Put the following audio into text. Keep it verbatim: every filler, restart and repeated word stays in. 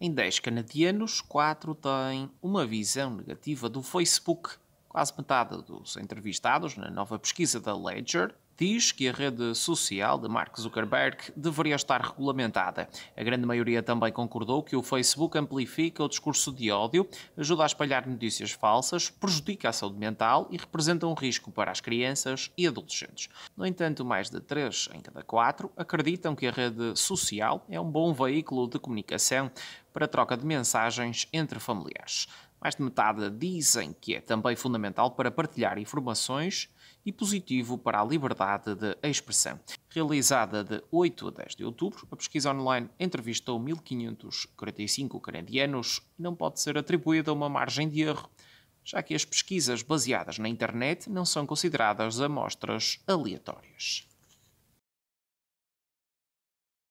Em dez canadianos, quatro têm uma visão negativa do Facebook. Quase metade dos entrevistados na nova pesquisa da Leger diz que a rede social de Mark Zuckerberg deveria estar regulamentada. A grande maioria também concordou que o Facebook amplifica o discurso de ódio, ajuda a espalhar notícias falsas, prejudica a saúde mental e representa um risco para as crianças e adolescentes. No entanto, mais de três em cada quatro acreditam que a rede social é um bom veículo de comunicação para a troca de mensagens entre familiares. Mais de metade dizem que é também fundamental para partilhar informações e positivo para a liberdade de expressão. Realizada de oito a dez de outubro, a pesquisa online entrevistou mil quinhentos e quarenta e cinco canadianos e não pode ser atribuída uma margem de erro, já que as pesquisas baseadas na internet não são consideradas amostras aleatórias.